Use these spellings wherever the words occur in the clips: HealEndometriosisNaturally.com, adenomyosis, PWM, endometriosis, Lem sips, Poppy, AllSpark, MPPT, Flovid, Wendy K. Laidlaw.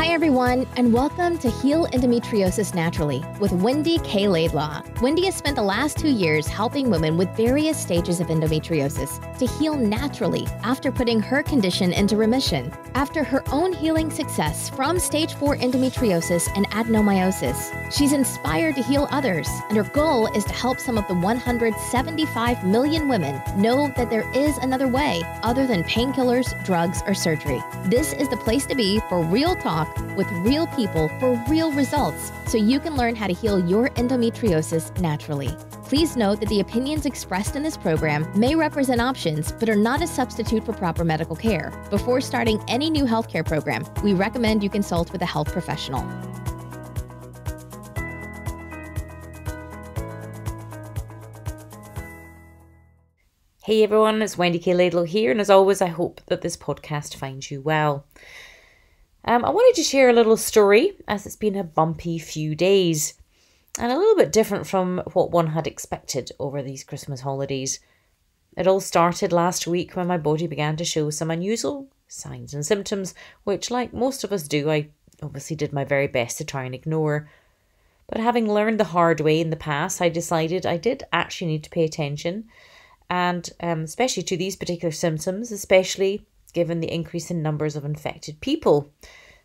Hi, everyone, and welcome to Heal Endometriosis Naturally with Wendy K. Laidlaw. Wendy has spent the last 2 years helping women with various stages of endometriosis to heal naturally after putting her condition into remission, after her own healing success from stage 4 endometriosis and adenomyosis. She's inspired to heal others, and her goal is to help some of the 175 million women know that there is another way other than painkillers, drugs, or surgery. This is the place to be for real talk with real people for real results, so you can learn how to heal your endometriosis naturally. Please note that the opinions expressed in this program may represent options, but are not a substitute for proper medical care. Before starting any new healthcare program, we recommend you consult with a health professional. Hey everyone, it's Wendy K. Laidlaw here, and as always, I hope that this podcast finds you well. I wanted to share a little story as it's been a bumpy few days and a little bit different from what one had expected over these Christmas holidays. It all started last week when my body began to show some unusual signs and symptoms, which, like most of us do, I obviously did my very best to try and ignore. But having learned the hard way in the past, I decided I did actually need to pay attention, and especially to these particular symptoms, especially given the increase in numbers of infected people.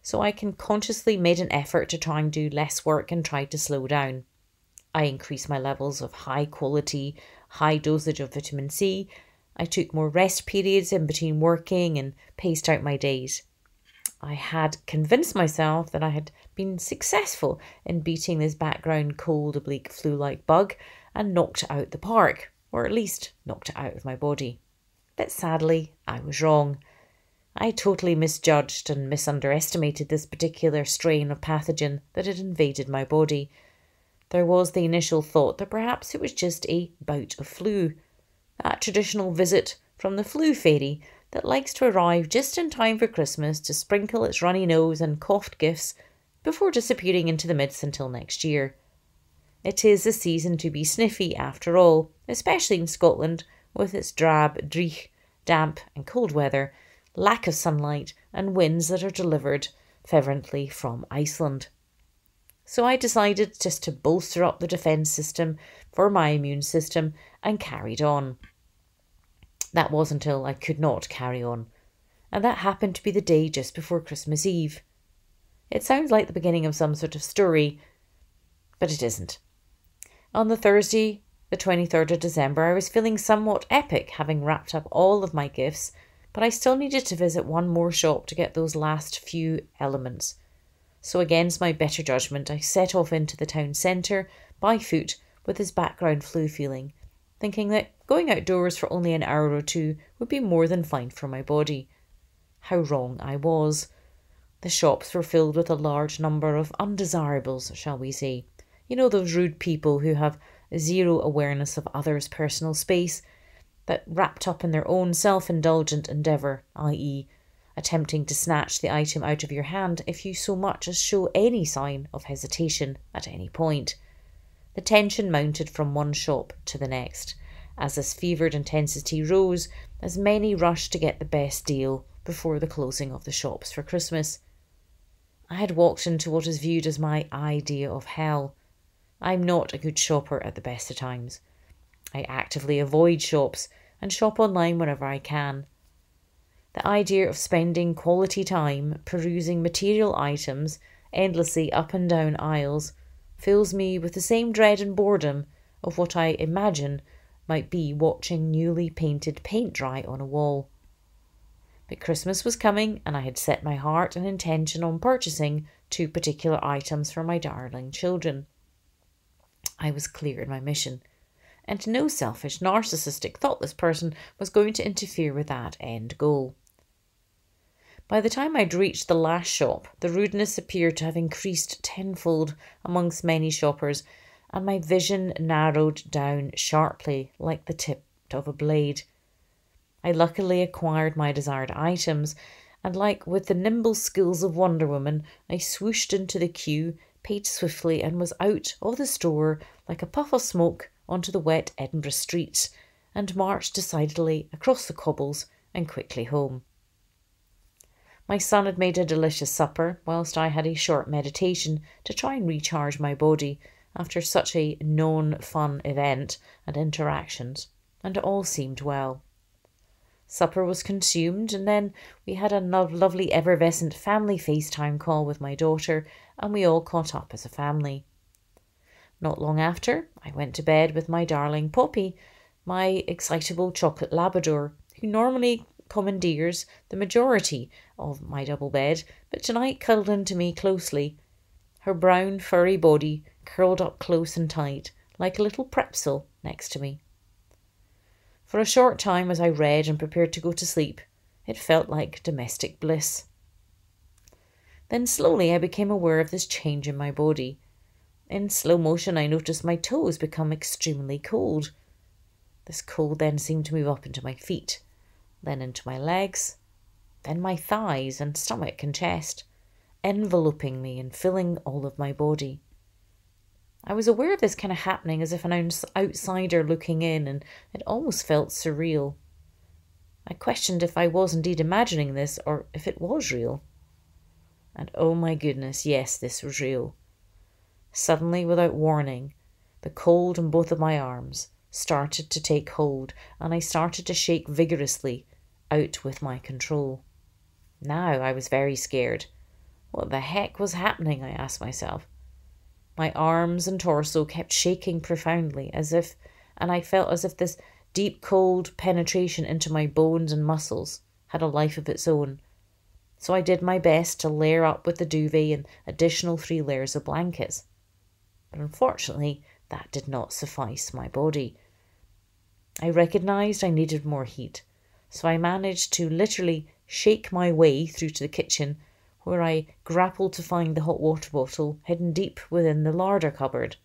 So I consciously made an effort to try and do less work and try to slow down. I increased my levels of high quality, high dosage of vitamin C. I took more rest periods in between working and paced out my days. I had convinced myself that I had been successful in beating this background cold, oblique, flu-like bug and knocked it out the park, or at least knocked it out of my body. But sadly, I was wrong. I totally misjudged and misunderestimated this particular strain of pathogen that had invaded my body. There was the initial thought that perhaps it was just a bout of flu, that traditional visit from the flu fairy that likes to arrive just in time for Christmas to sprinkle its runny nose and coughed gifts before disappearing into the mist until next year. It is the season to be sniffy after all, especially in Scotland with its drab, dreich, damp and cold weather, lack of sunlight and winds that are delivered fervently from Iceland. So I decided just to bolster up the defence system for my immune system and carried on. That was until I could not carry on. And that happened to be the day just before Christmas Eve. It sounds like the beginning of some sort of story, but it isn't. On the Thursday, the 23rd of December, I was feeling somewhat epic, having wrapped up all of my gifts, but I still needed to visit one more shop to get those last few elements. So against my better judgment, I set off into the town centre by foot with this background flu feeling, thinking that going outdoors for only an hour or two would be more than fine for my body. How wrong I was. The shops were filled with a large number of undesirables, shall we say. You know, those rude people who have zero awareness of others' personal space, but wrapped up in their own self-indulgent endeavour, i.e. attempting to snatch the item out of your hand if you so much as show any sign of hesitation at any point. The tension mounted from one shop to the next. As this fevered intensity rose, as many rushed to get the best deal before the closing of the shops for Christmas. I had walked into what is viewed as my idea of hell. I'm not a good shopper at the best of times. I actively avoid shops and shop online whenever I can. The idea of spending quality time perusing material items endlessly up and down aisles fills me with the same dread and boredom of what I imagine might be watching newly painted paint dry on a wall. But Christmas was coming, and I had set my heart and intention on purchasing 2 particular items for my darling children. I was clear in my mission, and no selfish, narcissistic, thoughtless person was going to interfere with that end goal. By the time I'd reached the last shop, the rudeness appeared to have increased tenfold amongst many shoppers, and my vision narrowed down sharply like the tip of a blade. I luckily acquired my desired items, and like with the nimble skills of Wonder Woman, I swooshed into the queue, paid swiftly, and was out of the store like a puff of smoke onto the wet Edinburgh streets, and marched decidedly across the cobbles and quickly home. My son had made a delicious supper, whilst I had a short meditation to try and recharge my body after such a known fun event and interactions, and all seemed well. Supper was consumed, and then we had a lovely effervescent family FaceTime call with my daughter, and we all caught up as a family. Not long after, I went to bed with my darling Poppy, my excitable chocolate Labrador, who normally commandeers the majority of my double bed, but tonight cuddled into me closely, her brown furry body curled up close and tight, like a little pretzel next to me. For a short time as I read and prepared to go to sleep, it felt like domestic bliss. Then slowly I became aware of this change in my body. In slow motion I noticed my toes become extremely cold. This cold then seemed to move up into my feet, then into my legs, then my thighs and stomach and chest, enveloping me and filling all of my body. I was aware of this kind of happening as if an outsider looking in, and it almost felt surreal. I questioned if I was indeed imagining this or if it was real. And oh my goodness, yes, this was real. Suddenly, without warning, the cold in both of my arms started to take hold, and I started to shake vigorously, out with my control. Now I was very scared. What the heck was happening, I asked myself. My arms and torso kept shaking profoundly, and I felt as if this deep cold penetration into my bones and muscles had a life of its own. So I did my best to layer up with the duvet and additional 3 layers of blankets. But unfortunately, that did not suffice my body. I recognised I needed more heat, so I managed to literally shake my way through to the kitchen, where I grappled to find the hot water bottle hidden deep within the larder cupboard.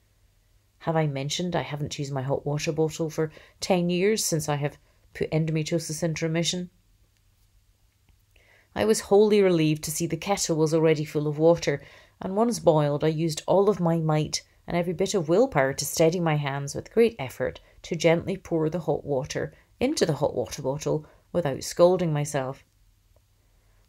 Have I mentioned I haven't used my hot water bottle for 10 years since I have put endometriosis into remission? I was wholly relieved to see the kettle was already full of water, and once boiled I used all of my might and every bit of willpower to steady my hands with great effort to gently pour the hot water into the hot water bottle without scalding myself.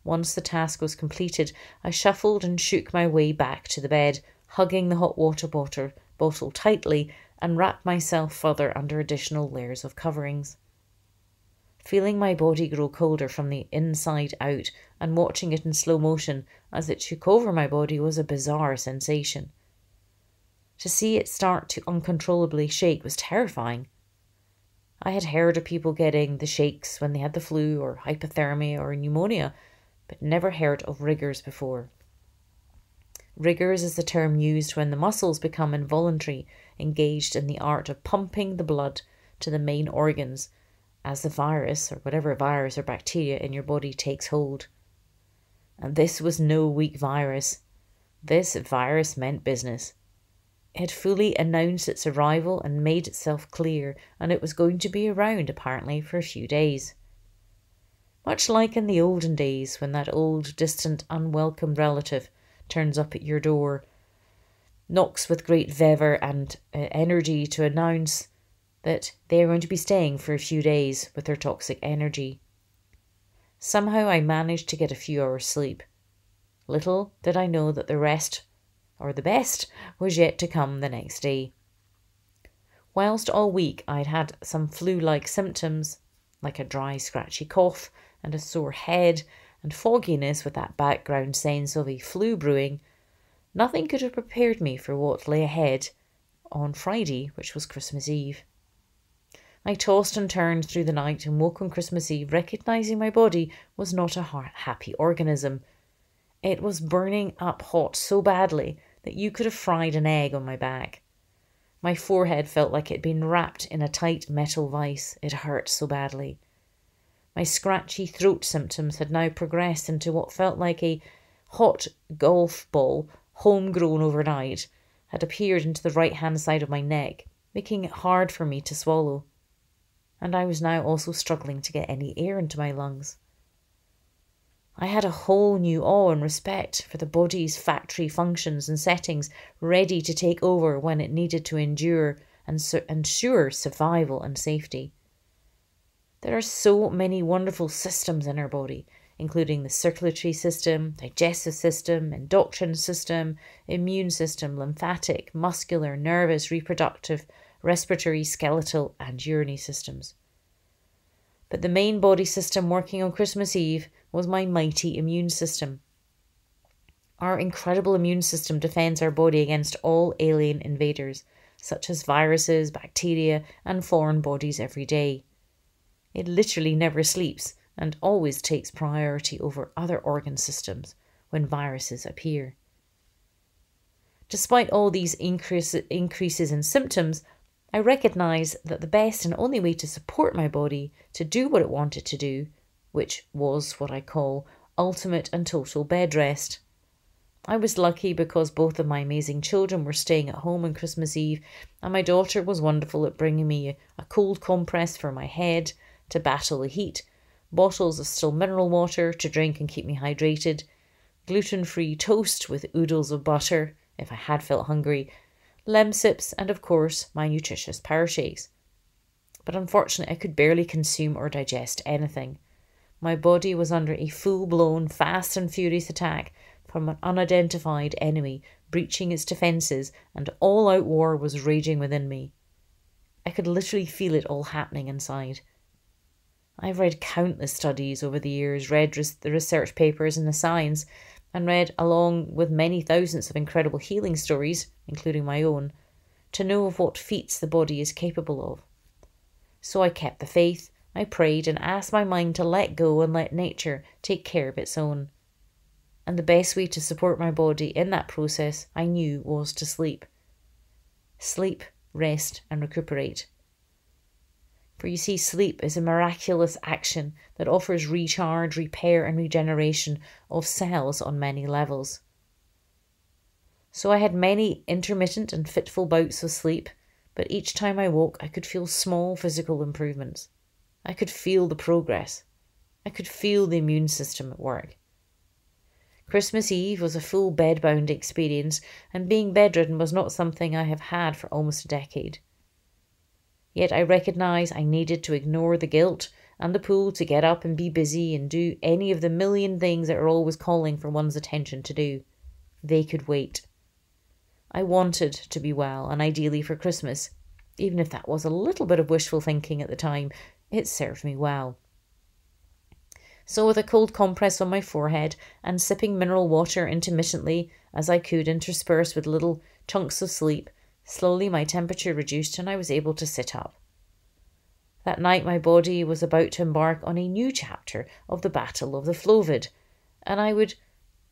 Once the task was completed, I shuffled and shook my way back to the bed, hugging the hot water bottle tightly, and wrapped myself further under additional layers of coverings. Feeling my body grow colder from the inside out and watching it in slow motion as it shook over my body was a bizarre sensation. To see it start to uncontrollably shake was terrifying. I had heard of people getting the shakes when they had the flu or hypothermia or pneumonia, but never heard of rigors before. Rigors is the term used when the muscles become involuntary, engaged in the art of pumping the blood to the main organs as the virus or whatever virus or bacteria in your body takes hold. And this was no weak virus. This virus meant business. It had fully announced its arrival and made itself clear, and it was going to be around apparently for a few days. Much like in the olden days when that old, distant, unwelcome relative turns up at your door, knocks with great fervour and energy to announce that they are going to be staying for a few days with their toxic energy. Somehow I managed to get a few hours sleep. Little did I know that the rest, or the best, was yet to come the next day. Whilst all week I'd had some flu-like symptoms, like a dry, scratchy cough, and a sore head and fogginess with that background sense of a flu brewing, nothing could have prepared me for what lay ahead on Friday, which was Christmas Eve. I tossed and turned through the night and woke on Christmas Eve, recognising my body was not a happy organism. It was burning up hot so badly that you could have fried an egg on my back. My forehead felt like it had been wrapped in a tight metal vice. It hurt so badly. My scratchy throat symptoms had now progressed into what felt like a hot golf ball, homegrown overnight, had appeared into the right-hand side of my neck, making it hard for me to swallow. And I was now also struggling to get any air into my lungs. I had a whole new awe and respect for the body's factory functions and settings ready to take over when it needed to endure and ensure survival and safety. There are so many wonderful systems in our body, including the circulatory system, digestive system, endocrine system, immune system, lymphatic, muscular, nervous, reproductive, respiratory, skeletal, and urinary systems. But the main body system working on Christmas Eve was my mighty immune system. Our incredible immune system defends our body against all alien invaders, such as viruses, bacteria, and foreign bodies every day. It literally never sleeps and always takes priority over other organ systems when viruses appear. Despite all these increases in symptoms, I recognise that the best and only way to support my body to do what it wanted to do, which was what I call ultimate and total bed rest. I was lucky because both of my amazing children were staying at home on Christmas Eve, and my daughter was wonderful at bringing me a cold compress for my head to battle the heat, bottles of still mineral water to drink and keep me hydrated, gluten-free toast with oodles of butter if I had felt hungry, Lem sips, and of course my nutritious power shakes. But unfortunately I could barely consume or digest anything. My body was under a full-blown fast and furious attack from an unidentified enemy breaching its defences, and all-out war was raging within me. I could literally feel it all happening inside. I've read countless studies over the years, read the research papers and the science, and read along with many thousands of incredible healing stories, including my own, to know of what feats the body is capable of. So I kept the faith, I prayed and asked my mind to let go and let nature take care of its own. And the best way to support my body in that process, I knew, was to sleep. Sleep, rest and recuperate. For you see, sleep is a miraculous action that offers recharge, repair and regeneration of cells on many levels. So I had many intermittent and fitful bouts of sleep, but each time I woke I could feel small physical improvements. I could feel the progress. I could feel the immune system at work. Christmas Eve was a full bedbound experience, and being bedridden was not something I have had for almost a decade. Yet I recognise I needed to ignore the guilt and the pull to get up and be busy and do any of the million things that are always calling for one's attention to do. They could wait. I wanted to be well, and ideally for Christmas, even if that was a little bit of wishful thinking at the time, it served me well. So with a cold compress on my forehead and sipping mineral water intermittently as I could, interspersed with little chunks of sleep, slowly my temperature reduced and I was able to sit up. That night my body was about to embark on a new chapter of the Battle of the Flovid, and I would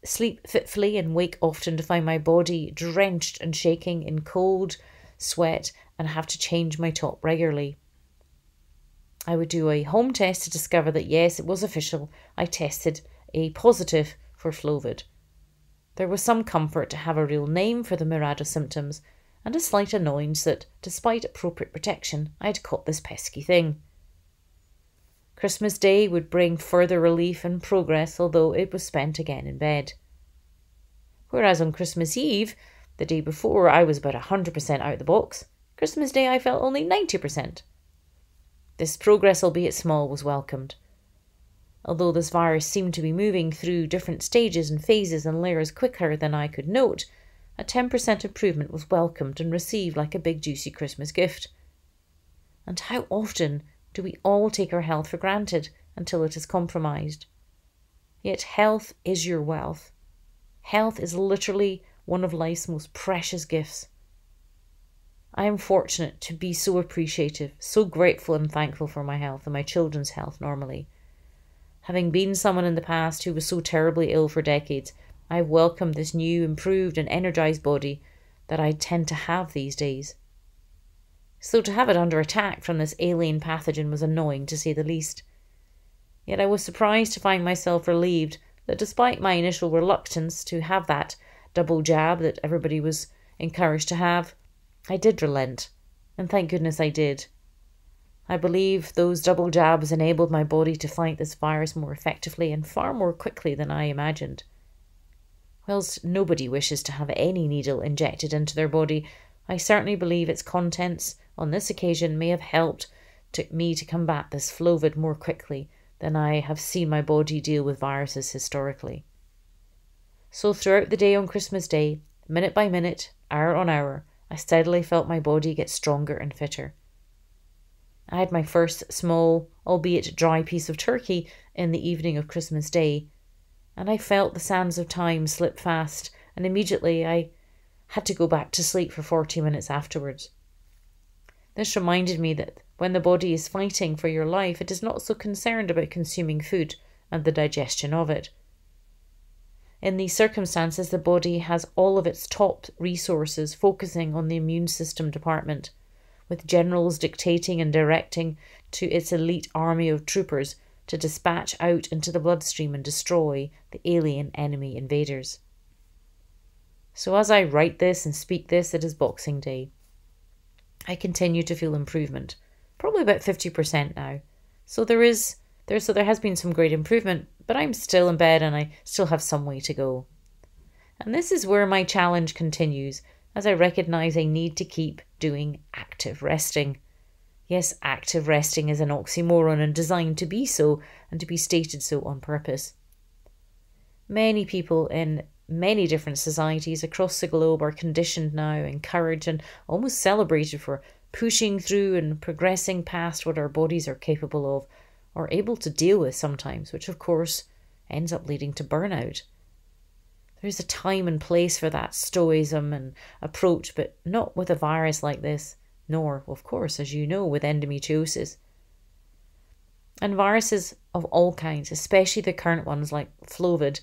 sleep fitfully and wake often to find my body drenched and shaking in cold sweat and have to change my top regularly. I would do a home test to discover that yes, it was official, I tested a positive for Flovid. There was some comfort to have a real name for the Mirada symptoms, and a slight annoyance that, despite appropriate protection, I had caught this pesky thing. Christmas Day would bring further relief and progress, although it was spent again in bed. Whereas on Christmas Eve, the day before I was about 100% out of the box, Christmas Day I felt only 90%. This progress, albeit small, was welcomed. Although this virus seemed to be moving through different stages and phases and layers quicker than I could note, a 10% improvement was welcomed and received like a big juicy Christmas gift. And how often do we all take our health for granted until it is compromised? Yet health is your wealth. Health is literally one of life's most precious gifts. I am fortunate to be so appreciative, so grateful and thankful for my health and my children's health normally. Having been someone in the past who was so terribly ill for decades, I welcome this new, improved and energised body that I tend to have these days. So to have it under attack from this alien pathogen was annoying, to say the least. Yet I was surprised to find myself relieved that despite my initial reluctance to have that double jab that everybody was encouraged to have, I did relent, and thank goodness I did. I believe those double jabs enabled my body to fight this virus more effectively and far more quickly than I imagined. Whilst nobody wishes to have any needle injected into their body, I certainly believe its contents on this occasion may have helped me to combat this Flovid more quickly than I have seen my body deal with viruses historically. So throughout the day on Christmas Day, minute by minute, hour on hour, I steadily felt my body get stronger and fitter. I had my first small, albeit dry, piece of turkey in the evening of Christmas Day, and I felt the sands of time slip fast, and immediately I had to go back to sleep for 40 minutes afterwards. This reminded me that when the body is fighting for your life, it is not so concerned about consuming food and the digestion of it. In these circumstances, the body has all of its top resources focusing on the immune system department, with generals dictating and directing to its elite army of troopers to dispatch out into the bloodstream and destroy the alien enemy invaders. So as I write this and speak this, it is Boxing Day. I continue to feel improvement, probably about 50% now. So there has been some great improvement, but I'm still in bed and I still have some way to go. And this is where my challenge continues, as I recognise I need to keep doing active resting. Yes, active resting is an oxymoron and designed to be so and to be stated so on purpose. Many people in many different societies across the globe are conditioned now, encouraged and almost celebrated for pushing through and progressing past what our bodies are capable of, or able to deal with sometimes, which of course ends up leading to burnout. There's a time and place for that stoicism and approach, but not with a virus like this, nor, of course, as you know, with endometriosis. And viruses of all kinds, especially the current ones like Flovid,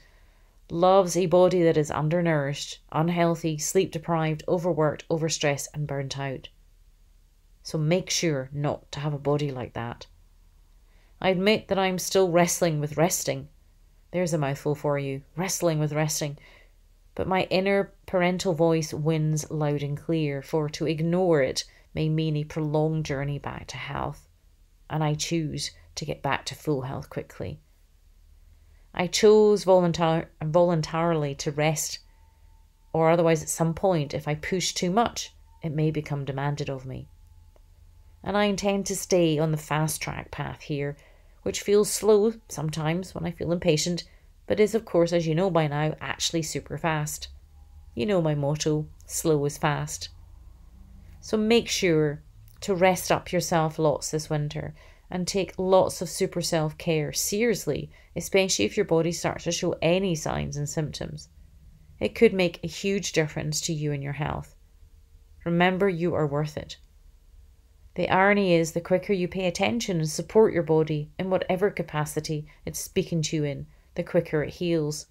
loves a body that is undernourished, unhealthy, sleep-deprived, overworked, overstressed and burnt out. So make sure not to have a body like that. I admit that I'm still wrestling with resting. There's a mouthful for you, wrestling with resting. But my inner parental voice wins loud and clear, for to ignore it may mean a prolonged journey back to health. And I choose to get back to full health quickly. I chose voluntarily to rest, or otherwise at some point, if I push too much, it may become demanded of me. And I intend to stay on the fast track path here, which feels slow sometimes when I feel impatient, but is of course, as you know by now, actually super fast. You know my motto, slow is fast. So make sure to rest up yourself lots this winter and take lots of super self-care seriously, especially if your body starts to show any signs and symptoms. It could make a huge difference to you and your health. Remember, you are worth it. The irony is, the quicker you pay attention and support your body in whatever capacity it's speaking to you in, the quicker it heals.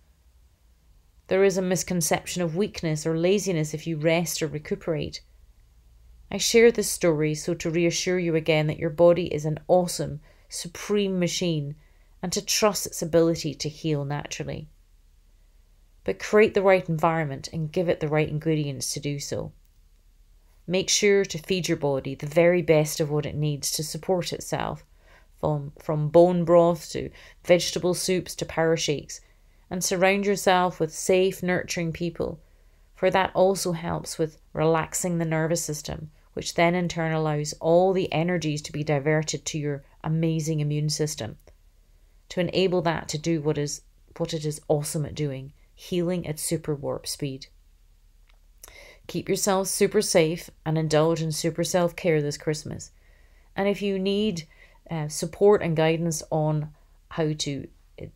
There is a misconception of weakness or laziness if you rest or recuperate. I share this story so to reassure you again that your body is an awesome, supreme machine and to trust its ability to heal naturally. But create the right environment and give it the right ingredients to do so. Make sure to feed your body the very best of what it needs to support itself, from bone broth to vegetable soups to power shakes, and surround yourself with safe, nurturing people, for that also helps with relaxing the nervous system, which then in turn allows all the energies to be diverted to your amazing immune system, to enable that to do what it is awesome at doing, healing at super warp speed. Keep yourself super safe and indulge in super self-care this Christmas. And if you need support and guidance on how to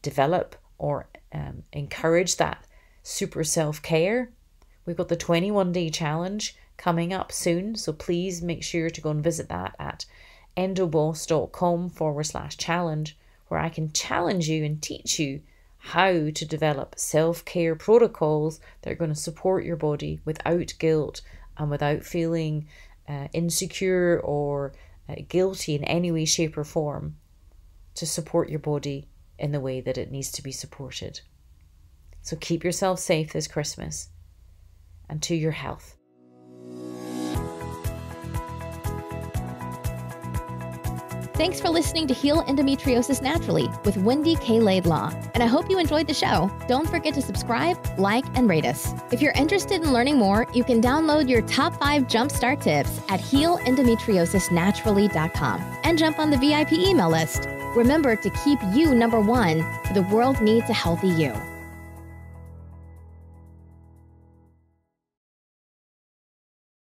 develop or encourage that super self-care, we've got the 21-day challenge coming up soon. So please make sure to go and visit that at endoboss.com/challenge, where I can challenge you and teach you how to develop self-care protocols that are going to support your body without guilt and without feeling insecure or guilty in any way, shape or form, to support your body in the way that it needs to be supported. So keep yourself safe this Christmas, and to your health. Thanks for listening to Heal Endometriosis Naturally with Wendy K. Laidlaw, and I hope you enjoyed the show. Don't forget to subscribe, like, and rate us. If you're interested in learning more, you can download your top 5 jumpstart tips at HealEndometriosisNaturally.com and jump on the VIP email list. Remember to keep you number one, for the world needs a healthy you.